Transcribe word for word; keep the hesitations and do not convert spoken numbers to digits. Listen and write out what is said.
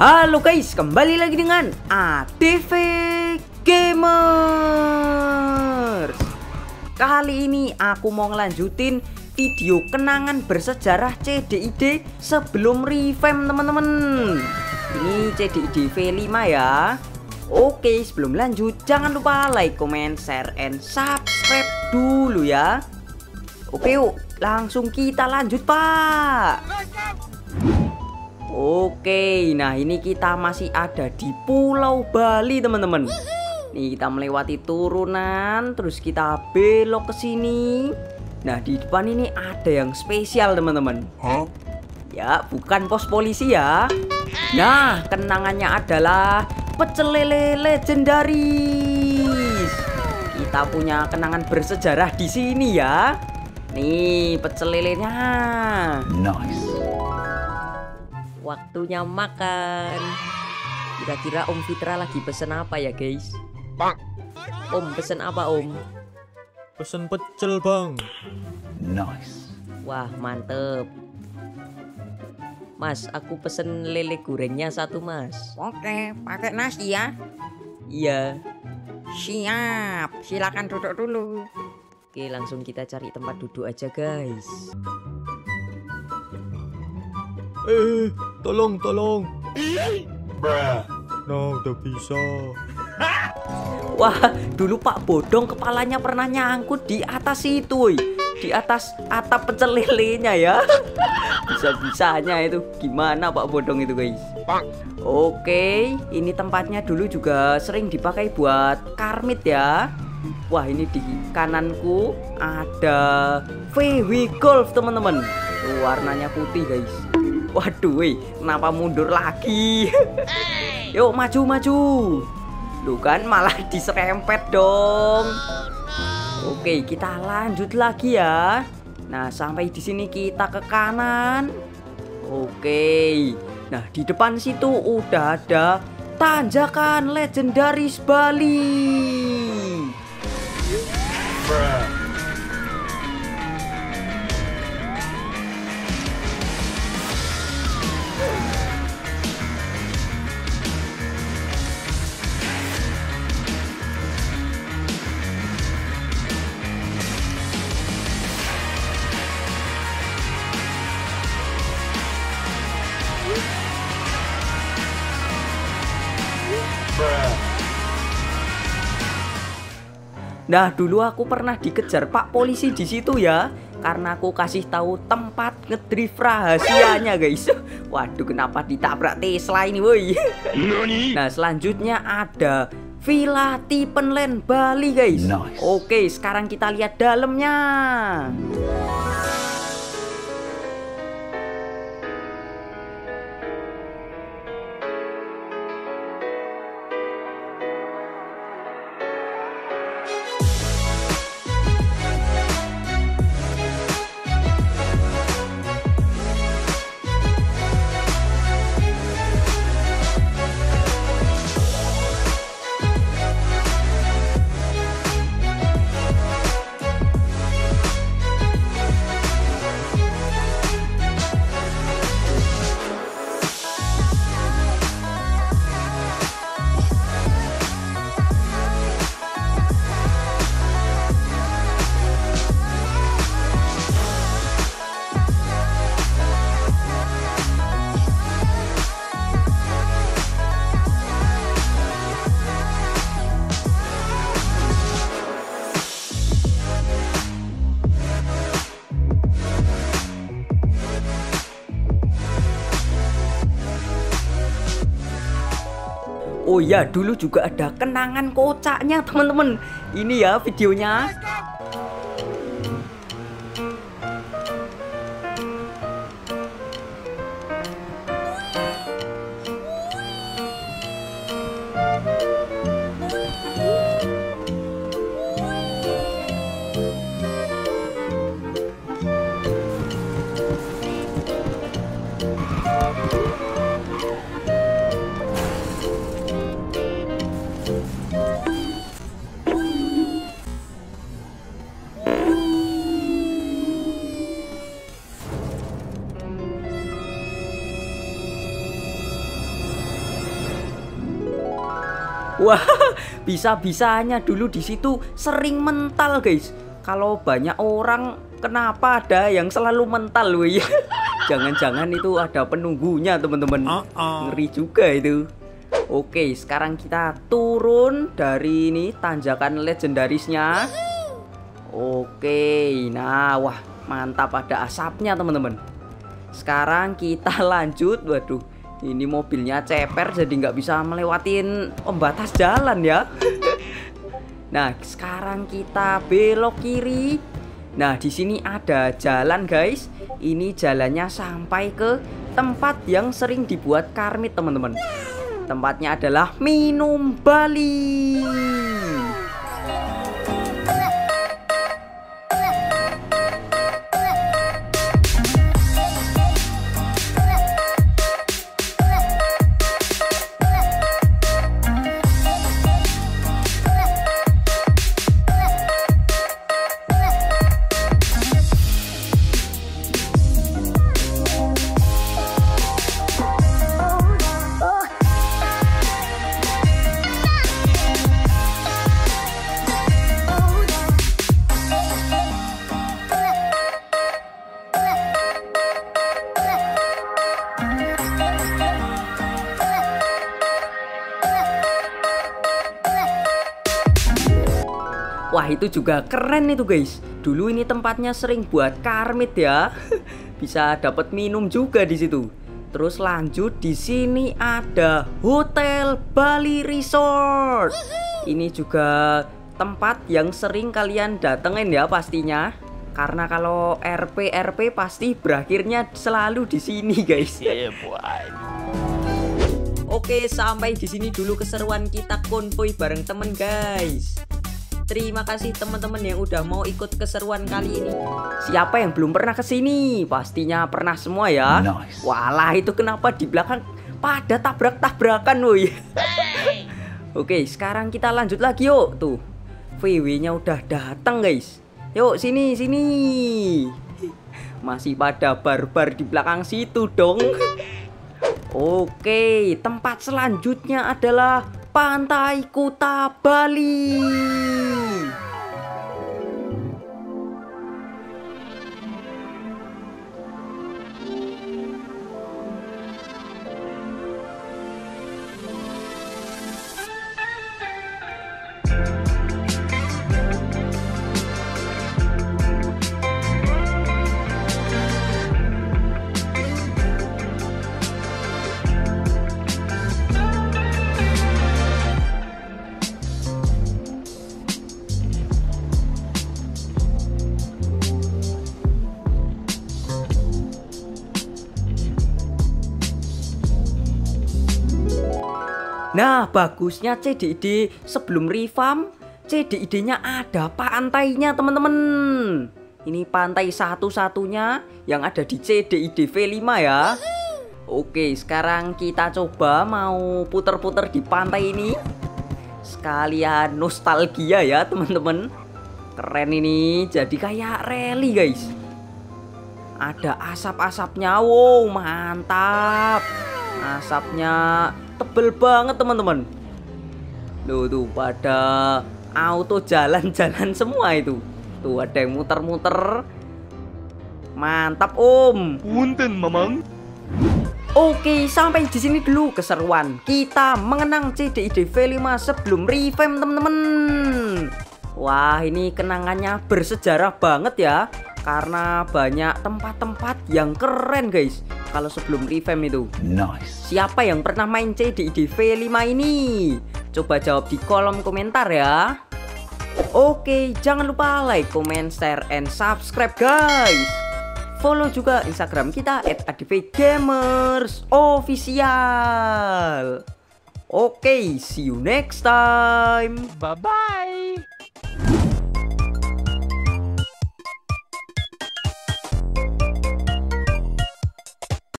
Halo guys, kembali lagi dengan A D V Gamers. Kali ini aku mau ngelanjutin video kenangan bersejarah C D I D sebelum revamp teman-teman. Ini C D I D V lima ya. Oke, sebelum lanjut jangan lupa like, comment, share, and subscribe dulu ya. Oke yuk, langsung kita lanjut pak. Oke, nah ini kita masih ada di Pulau Bali teman-teman. Nih kita melewati turunan, terus kita belok ke sini. Nah di depan ini ada yang spesial teman-teman. Huh? Ya bukan pos polisi ya. Nah kenangannya adalah pecel lele legendaris. Kita punya kenangan bersejarah di sini ya. Nih pecel lelenya. Nice. Waktunya makan. Kira-kira Om Fitra lagi pesen apa ya guys? Bang, Om pesen apa Om? Pesen pecel bang. Nice. Wah mantep. Mas, aku pesen lele gorengnya satu mas. Oke, pakai nasi ya? Iya. Siap, silakan duduk dulu. Oke, langsung kita cari tempat duduk aja guys. Eh, tolong, tolong. Nah, udah bisa. Wah, dulu Pak Bodong kepalanya pernah nyangkut di atas itu, di atas atap pecel lelenya ya. Bisa-bisanya itu, gimana Pak Bodong itu guys? Oke, ini tempatnya dulu juga sering dipakai buat karmit ya. Wah, ini di kananku ada V W Golf teman-teman. Warnanya putih guys. Waduh, weh, kenapa mundur lagi? Yuk maju maju. Lu kan malah diserempet dong. Oke, kita lanjut lagi ya. Nah, sampai di sini kita ke kanan. Oke. Nah, di depan situ udah ada tanjakan legendaris Bali. Nah dulu aku pernah dikejar Pak Polisi di situ ya, karena aku kasih tahu tempat ngedrift rahasianya guys. Waduh, kenapa ditabrak Tesla ini woi. Nah selanjutnya ada Villa Tipenland Bali guys. Nice. Oke, sekarang kita lihat dalamnya. Oh ya, dulu juga ada kenangan kocaknya teman-teman. Ini ya videonya. Wah, bisa-bisanya dulu di situ sering mental, guys. Kalau banyak orang, kenapa ada yang selalu mental, weh? Jangan-jangan itu ada penunggunya, teman-teman. Ngeri juga itu. Oke, sekarang kita turun dari ini tanjakan legendarisnya. Oke, nah, wah, mantap, ada asapnya, teman-teman. Sekarang kita lanjut. Waduh, ini mobilnya ceper jadi nggak bisa melewatin pembatas jalan ya. Nah, sekarang kita belok kiri. Nah, di sini ada jalan, guys. Ini jalannya sampai ke tempat yang sering dibuat karmit, teman-teman. Tempatnya adalah Minum Bali. Wah, itu juga keren itu, guys. Dulu ini tempatnya sering buat karmit ya. Bisa dapat minum juga di situ. Terus lanjut di sini ada Hotel Bali Resort. Ini juga tempat yang sering kalian datengin ya pastinya. Karena kalau R P R P pasti berakhirnya selalu di sini, guys. Yeah, boy. Oke, sampai di sini dulu keseruan kita konvoy bareng temen, guys. Terima kasih teman-teman yang udah mau ikut keseruan kali ini. Siapa yang belum pernah kesini? Pastinya pernah semua ya. Nice. Walah, itu kenapa di belakang pada tabrak-tabrakan, woi. Hey. Oke, sekarang kita lanjut lagi yuk. Tuh, V W-nya udah datang, guys. Yuk, sini sini. Masih pada barbar di belakang situ dong. Oke, tempat selanjutnya adalah Pantai Kuta, Bali. Nah, bagusnya C D I D sebelum revamp, C D I D-nya ada pantainya, teman-teman. Ini pantai satu-satunya yang ada di C D I D V lima ya. Oke, sekarang kita coba mau puter-puter di pantai ini. Sekalian nostalgia ya, teman-teman. Keren ini, jadi kayak rally, guys. Ada asap-asapnya, wow, mantap. Asapnya tebel banget, teman-teman. Loh, tuh pada auto jalan-jalan semua itu. Tuh ada yang muter-muter. Mantap, Om. Punten, Mamang. Oke, sampai di sini dulu keseruan kita mengenang C D I D V lima sebelum revamp, teman-teman. Wah, ini kenangannya bersejarah banget ya. Karena banyak tempat-tempat yang keren, guys. Kalau sebelum revamp itu. Nice. Siapa yang pernah main C D I D V lima ini? Coba jawab di kolom komentar ya. Oke, jangan lupa like, comment, share, and subscribe, guys. Follow juga Instagram kita at A D V Gamers official. Oke, see you next time. Bye-bye.